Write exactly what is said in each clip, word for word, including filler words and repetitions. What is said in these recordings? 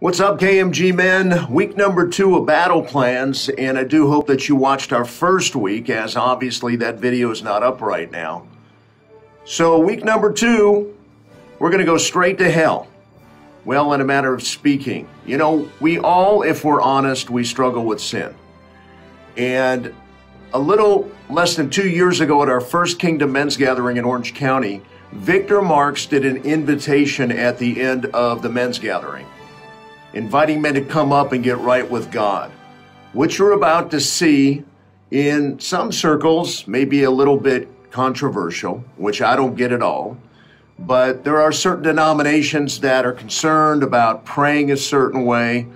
What's up, K M G men? Week number two of battle plans, and I do hope that you watched our first week, as obviously that video is not up right now. So week number two, we're going to go straight to hell. Well, in a matter of speaking, you know, we all, if we're honest, we struggle with sin. And a little less than two years ago at our first Kingdom Men's Gathering in Orange County, Victor Marx did an invitation at the end of the men's gathering, inviting men to come up and get right with God, which you're about to see in some circles, maybe a little bit controversial, which I don't get at all. But there are certain denominations that are concerned about praying a certain way.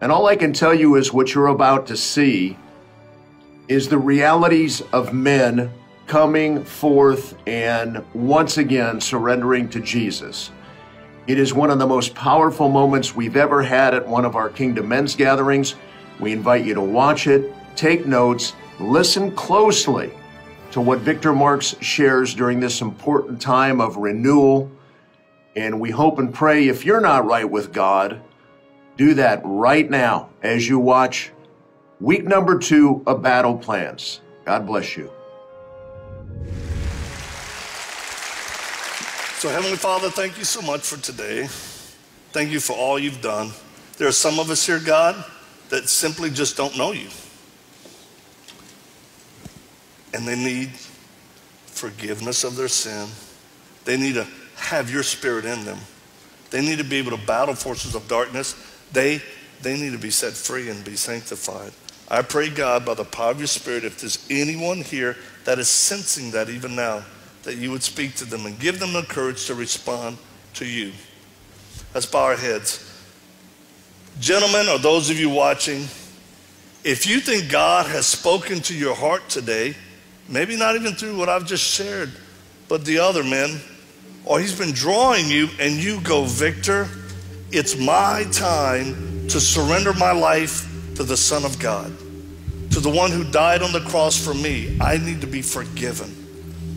And all I can tell you is what you're about to see is the realities of men coming forth and once again surrendering to Jesus. It is one of the most powerful moments we've ever had at one of our Kingdom Men's Gatherings. We invite you to watch it, take notes, listen closely to what Victor Marx shares during this important time of renewal. And we hope and pray if you're not right with God, do that right now as you watch week number two of Battle Plans. God bless you. So Heavenly Father, thank you so much for today. Thank you for all you've done. There are some of us here, God, that simply just don't know you. And they need forgiveness of their sin. They need to have your spirit in them. They need to be able to battle forces of darkness. They, they need to be set free and be sanctified. I pray, God, by the power of your spirit, if there's anyone here that is sensing that even now, that you would speak to them and give them the courage to respond to you. Let's bow our heads. Gentlemen, or those of you watching, if you think God has spoken to your heart today, maybe not even through what I've just shared, but the other men, or he's been drawing you and you go, Victor, it's my time to surrender my life to the Son of God, to the one who died on the cross for me. I need to be forgiven.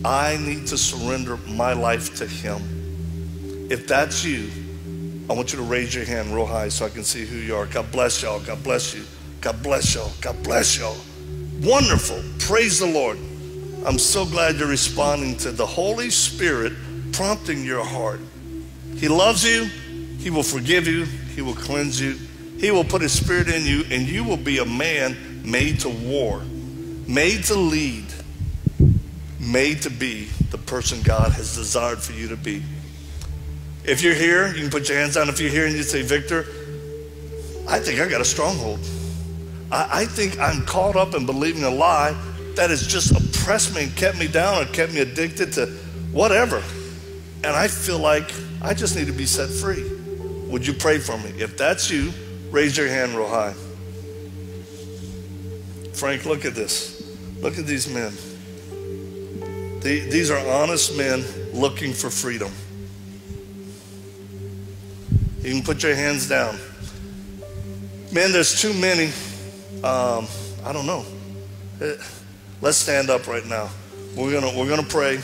I need to surrender my life to him. If that's you, I want you to raise your hand real high so I can see who you are. God bless y'all. God bless you. God bless y'all. God bless y'all. Wonderful. Praise the Lord. I'm so glad you're responding to the Holy Spirit prompting your heart. He loves you. He will forgive you. He will cleanse you. He will put his spirit in you, and you will be a man made to war, made to lead, made to be the person God has desired for you to be. If you're here, you can put your hands down. If you're here and you say, Victor, I think I got a stronghold. I, I think I'm caught up in believing a lie that has just oppressed me and kept me down or kept me addicted to whatever. And I feel like I just need to be set free. Would you pray for me? If that's you, raise your hand real high. Frank, look at this. Look at these men. These are honest men looking for freedom. You can put your hands down. Man, there's too many. Um, I don't know. Let's stand up right now. We're gonna, we're gonna pray.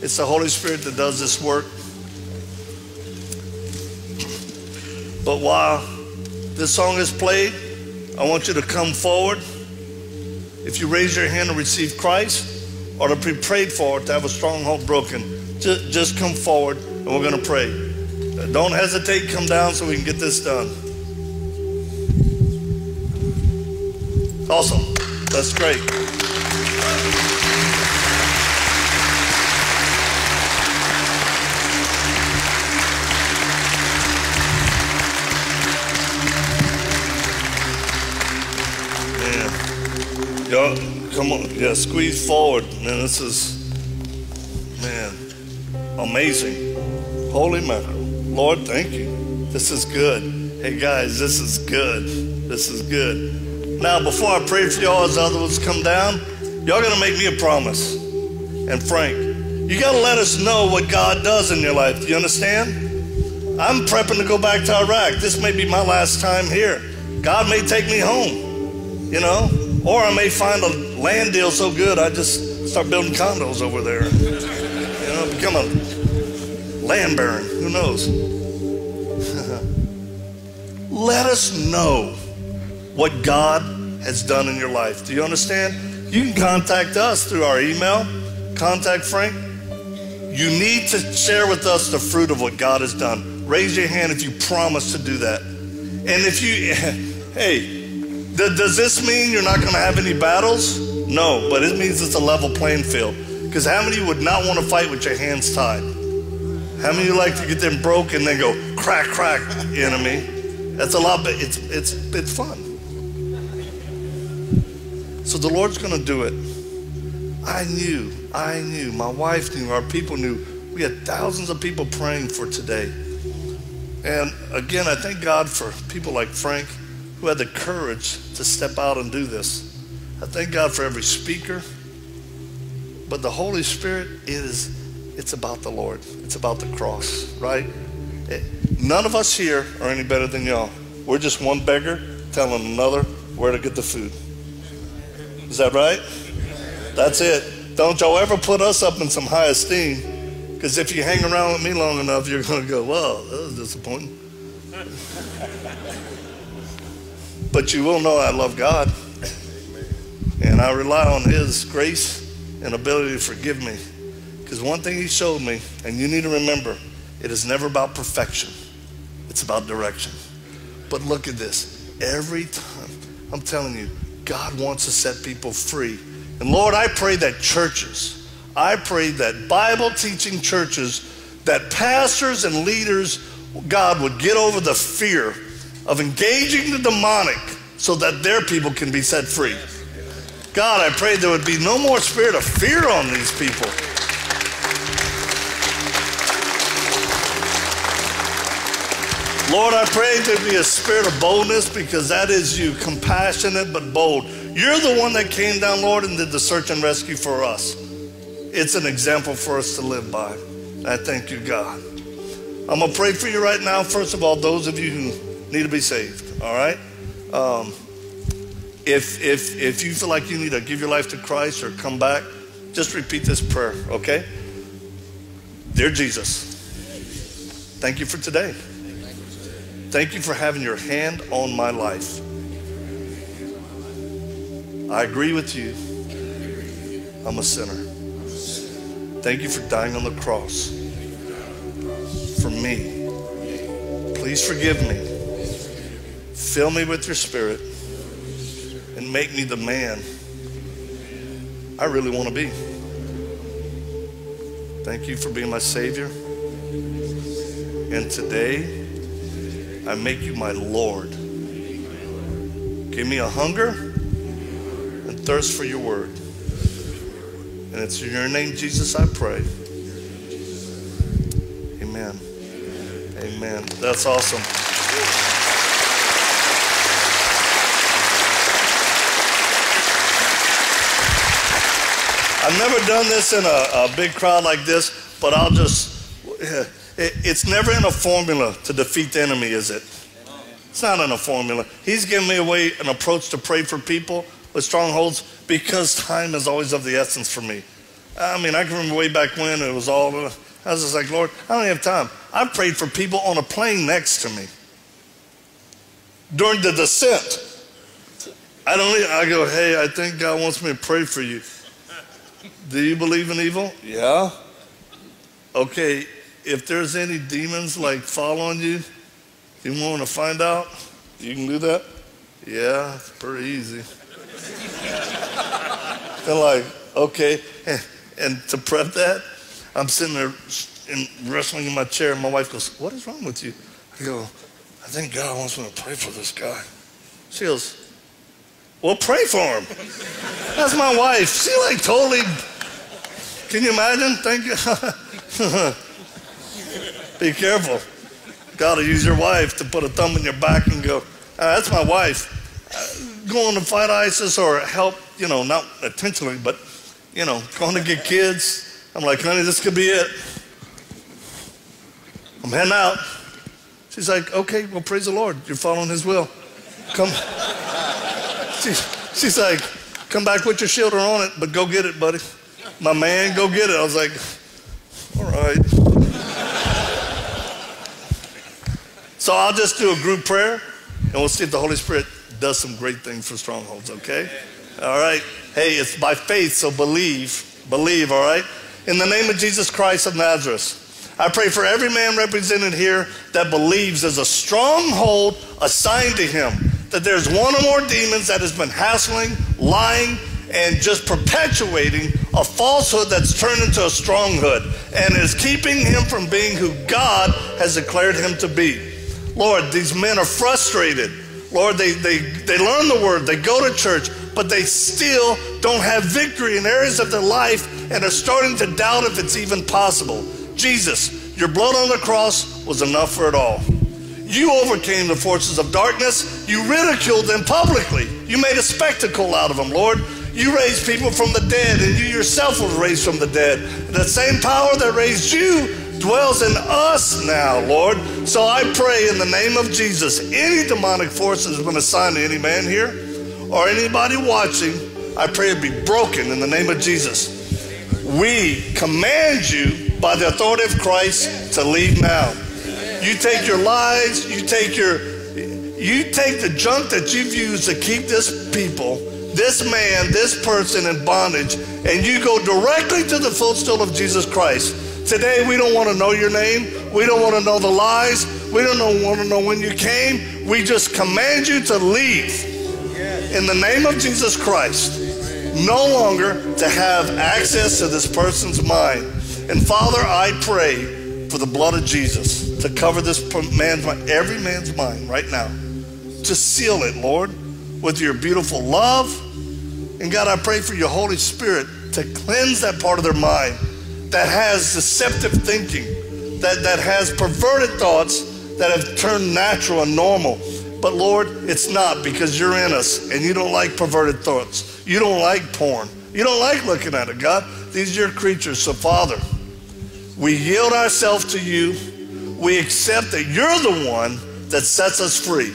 It's the Holy Spirit that does this work. But while this song is played, I want you to come forward. If you raise your hand to receive Christ, or to be prayed for, to have a stronghold broken, just, just come forward and we're going to pray. Don't hesitate, come down so we can get this done. Awesome. That's great. Yeah. Come on, yeah, squeeze forward. Man, this is, man, amazing. Holy mackerel. Lord, thank you. This is good. Hey, guys, this is good. This is good. Now, before I pray for y'all as others come down, y'all going to make me a promise. And Frank, you got to let us know what God does in your life. Do you understand? I'm prepping to go back to Iraq. This may be my last time here. God may take me home, you know? Or I may find a land deal so good I just start building condos over there. You know, become a land baron. Who knows? Let us know what God has done in your life. Do you understand? You can contact us through our email. Contact Frank. You need to share with us the fruit of what God has done. Raise your hand if you promise to do that. And if you, hey, does this mean you're not going to have any battles? No, but it means it's a level playing field. Because how many would not want to fight with your hands tied? How many like to get them broke and then go, crack, crack, enemy? That's a lot, but it's, it's, it's fun. So the Lord's going to do it. I knew, I knew, my wife knew, our people knew. We had thousands of people praying for today. And again, I thank God for people like Frank who had the courage to step out and do this. I thank God for every speaker. But the Holy Spirit is, it's about the Lord. It's about the cross, right? It, none of us here are any better than y'all. We're just one beggar telling another where to get the food. Is that right? That's it. Don't y'all ever put us up in some high esteem, because if you hang around with me long enough, you're going to go, whoa, that was disappointing. But you will know I love God, and I rely on His grace and ability to forgive me. Because one thing He showed me, and you need to remember, it is never about perfection. It's about direction. But look at this. Every time, I'm telling you, God wants to set people free. And Lord, I pray that churches, I pray that Bible-teaching churches, that pastors and leaders, God, would get over the fear of engaging the demonic so that their people can be set free. God, I pray there would be no more spirit of fear on these people. Lord, I pray there be a spirit of boldness, because that is you, compassionate but bold. You're the one that came down, Lord, and did the search and rescue for us. It's an example for us to live by. I thank you, God. I'm going to pray for you right now, first of all, those of you who need to be saved, all right? Um, If, if, if you feel like you need to give your life to Christ or come back, just repeat this prayer, okay? Dear Jesus, thank you for today. Thank you for having your hand on my life. I agree with you. I'm a sinner. Thank you for dying on the cross for me. Please forgive me. Fill me with your spirit. And make me the man I really want to be. Thank you for being my Savior. And today, I make you my Lord. Give me a hunger and thirst for your word. And it's in your name, Jesus, I pray. Amen. Amen. That's awesome. I've never done this in a, a big crowd like this, but I'll just, it, it's never in a formula to defeat the enemy, is it? It's not in a formula. He's giving me away an approach to pray for people with strongholds, because time is always of the essence for me. I mean, I can remember way back when it was all, I was just like, Lord, I don't have time. I prayed for people on a plane next to me. During the descent, I don't, I go, hey, I think God wants me to pray for you. Do you believe in evil? Yeah. Okay, if there's any demons like following you, you want to find out? You can do that? Yeah, it's pretty easy. They're like, okay. And, and to prep that, I'm sitting there and wrestling in my chair, and my wife goes, what is wrong with you? I go, I think God wants me to pray for this guy. She goes, well, pray for him. That's my wife. She like totally, can you imagine? Thank you. Be careful. Gotta use your wife to put a thumb in your back and go, ah, that's my wife. Uh, going to fight ISIS or help, you know, not intentionally, but, you know, going to get kids. I'm like, honey, this could be it. I'm heading out. She's like, okay, well, praise the Lord. You're following His will. Come. She's, she's like, come back with your shield on it, but go get it, buddy. My man, go get it. I was like, all right. So I'll just do a group prayer. And we'll see if the Holy Spirit does some great things for strongholds, okay? All right. Hey, it's by faith, so believe. Believe, all right? In the name of Jesus Christ of Nazareth, I pray for every man represented here that believes there's a stronghold assigned to him, that there's one or more demons that has been hassling, lying, and just perpetuating a falsehood that's turned into a stronghold and is keeping him from being who God has declared him to be. Lord, these men are frustrated. Lord, they, they, they learn the word, they go to church, but they still don't have victory in areas of their life and are starting to doubt if it's even possible. Jesus, your blood on the cross was enough for it all. You overcame the forces of darkness. You ridiculed them publicly. You made a spectacle out of them, Lord. You raised people from the dead, and you yourself was raised from the dead. The same power that raised you dwells in us now, Lord. So I pray in the name of Jesus, any demonic force that's been assigned to any man here or anybody watching, I pray it be broken in the name of Jesus. We command you by the authority of Christ to leave now. You take your lies, you take your, you take the junk that you've used to keep this people, this man, this person in bondage, and you go directly to the footstool of Jesus Christ. Today, we don't want to know your name. We don't want to know the lies. We don't want to know when you came. We just command you to leave in the name of Jesus Christ, no longer to have access to this person's mind. And Father, I pray for the blood of Jesus to cover this man's mind, every man's mind right now. Just seal it, Lord, with your beautiful love. And God, I pray for your Holy Spirit to cleanse that part of their mind that has deceptive thinking, that, that has perverted thoughts that have turned natural and normal. But Lord, it's not, because you're in us and you don't like perverted thoughts. You don't like porn. You don't like looking at it, God. These are your creatures. So Father, we yield ourselves to you. We accept that you're the one that sets us free.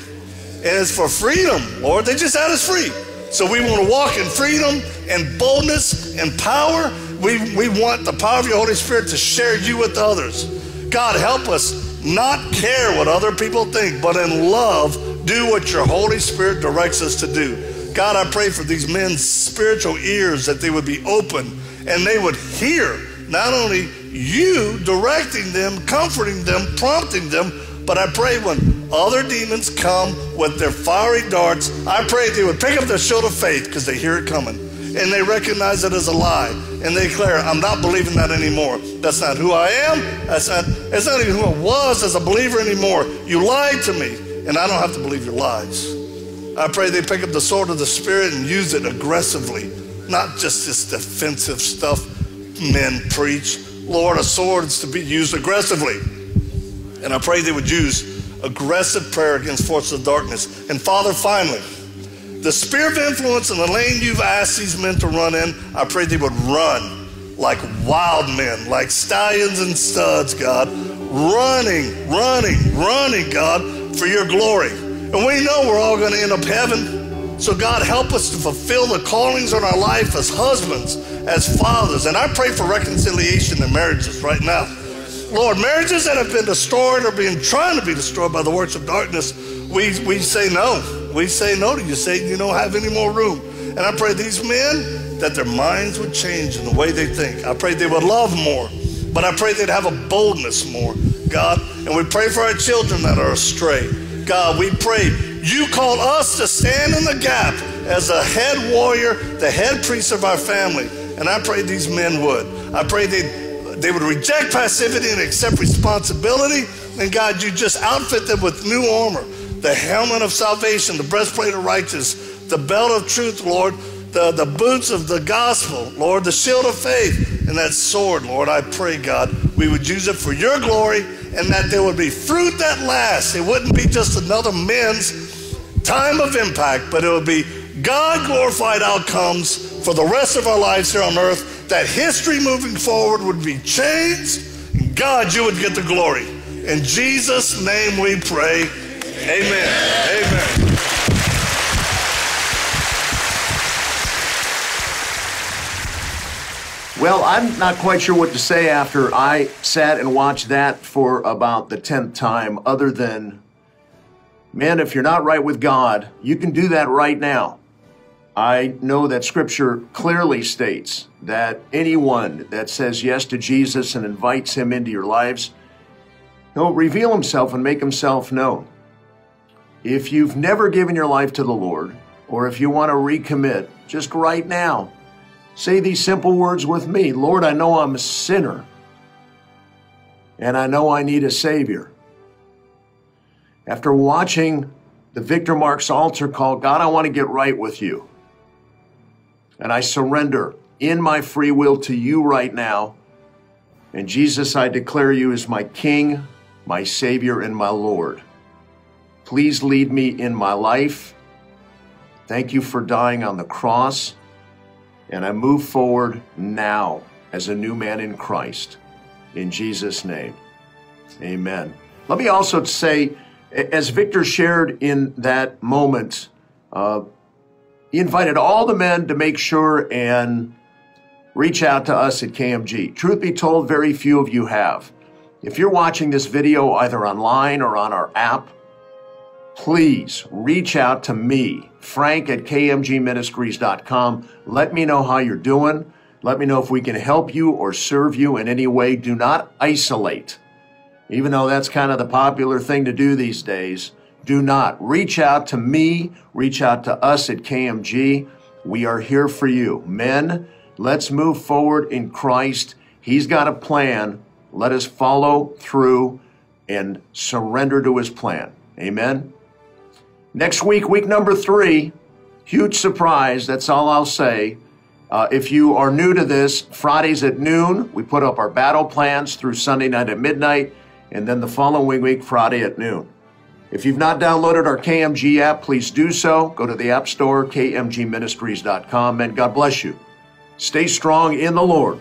And it's for freedom, Lord. They just had us free. So we want to walk in freedom and boldness and power. We, we want the power of your Holy Spirit to share you with others. God, help us not care what other people think, but in love, do what your Holy Spirit directs us to do. God, I pray for these men's spiritual ears that they would be open and they would hear not only you directing them, comforting them, prompting them, but I pray when other demons come with their fiery darts, I pray they would pick up their shield of faith because they hear it coming and they recognize it as a lie and they declare, I'm not believing that anymore. That's not who I am. That's not, that's not even who I was as a believer anymore. You lied to me and I don't have to believe your lies. I pray they pick up the sword of the Spirit and use it aggressively, not just this defensive stuff men preach. Lord, a sword is to be used aggressively. And I pray they would use aggressive prayer against forces of darkness. And Father, finally, the sphere of influence in the lane you've asked these men to run in, I pray they would run like wild men, like stallions and studs, God. Running, running, running, God, for your glory. And we know we're all going to end up heaven. So God, help us to fulfill the callings on our life as husbands, as fathers. And I pray for reconciliation in marriages right now. Lord, marriages that have been destroyed or been trying to be destroyed by the works of darkness, we, we say no. We say no to you, Satan. You don't have any more room. And I pray these men, that their minds would change in the way they think. I pray they would love more, but I pray they'd have a boldness more, God. And we pray for our children that are astray. God, we pray you call us to stand in the gap as a head warrior, the head priest of our family. And I pray these men would. I pray they, they would reject passivity and accept responsibility. And God, you just outfit them with new armor, the helmet of salvation, the breastplate of righteousness, the belt of truth, Lord, the, the boots of the gospel, Lord, the shield of faith, and that sword, Lord. I pray, God, we would use it for your glory and that there would be fruit that lasts. It wouldn't be just another men's time of impact, but it would be God-glorified outcomes for the rest of our lives here on earth, that history moving forward would be changed, and God, you would get the glory. In Jesus' name we pray, amen, amen. Well, I'm not quite sure what to say after I sat and watched that for about the tenth time, other than Man, if you're not right with God, you can do that right now. I know that Scripture clearly states that anyone that says yes to Jesus and invites him into your lives, he'll reveal himself and make himself known. If you've never given your life to the Lord, or if you want to recommit, just right now, say these simple words with me. Lord, I know I'm a sinner, and I know I need a Savior. After watching the Victor Marx altar call, God, I want to get right with you. And I surrender in my free will to you right now. And Jesus, I declare you as my King, my Savior, and my Lord. Please lead me in my life. Thank you for dying on the cross. And I move forward now as a new man in Christ. In Jesus' name, amen. Let me also say, as Victor shared in that moment, uh, he invited all the men to make sure and reach out to us at K M G. Truth be told, very few of you have. If you're watching this video either online or on our app, please reach out to me, Frank at K M G ministries dot com. Let me know how you're doing. Let me know if we can help you or serve you in any way. Do not isolate. Even though that's kind of the popular thing to do these days, do not. Reach out to me. Reach out to us at K M G. We are here for you. Men, let's move forward in Christ. He's got a plan. Let us follow through and surrender to his plan. Amen. Next week, week number three, huge surprise. That's all I'll say. Uh, if you are new to this, Fridays at noon, we put up our battle plans through Sunday night at midnight. And then the following week, Friday at noon. If you've not downloaded our K M G app, please do so. Go to the App Store, K M G ministries dot com, and God bless you. Stay strong in the Lord.